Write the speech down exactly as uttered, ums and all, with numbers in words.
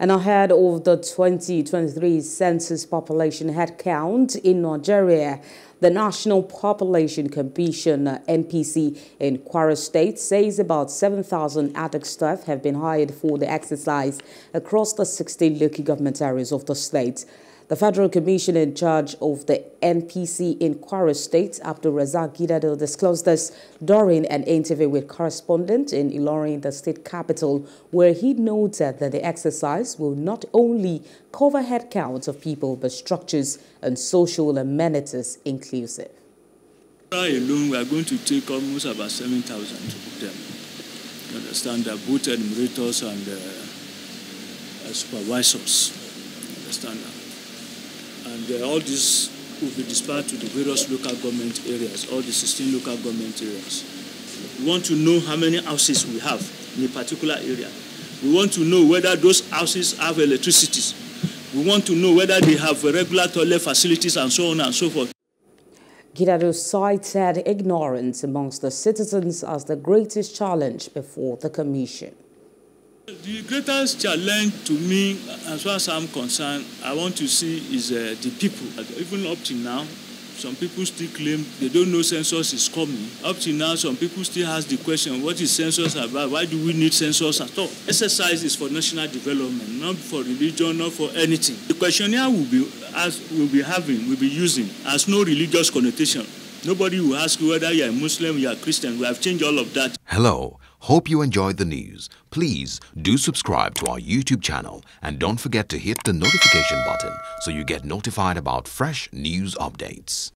And ahead of the twenty twenty-three census population headcount in Nigeria, the National Population Commission, N P C, in Kwara State says about seven thousand A D C staff have been hired for the exercise across the sixteen local government areas of the state. The Federal Commissioner in charge of the N P C in Kwara State, Abdulrazak Gidado, disclosed this during an interview with correspondent in Ilorin, the state capital, where he noted that the exercise will not only cover headcounts of people but structures and social amenities inclusive. Alone, we are going to take almost about seven thousand of them. You understand that both enumerators and uh, supervisors. You understand that? And uh, all this will be dispatched to the various local government areas, all the sixteen local government areas. We want to know how many houses we have in a particular area. We want to know whether those houses have electricity. We want to know whether they have regular toilet facilities and so on and so forth. Gidado cited ignorance amongst the citizens as the greatest challenge before the commission. The greatest challenge to me, as far as I'm concerned, I want to see is uh, the people. Even up to now, some people still claim they don't know census is coming. Up to now, some people still ask the question, what is census about? Why do we need census at all? Exercise is for national development, not for religion, not for anything. The questionnaire we'll be, as we'll be having, we'll be using, has no religious connotation. Nobody will ask you whether you're a Muslim, you're a Christian. We have changed all of that. Hello. Hope you enjoyed the news. Please do subscribe to our YouTube channel and don't forget to hit the notification button so you get notified about fresh news updates.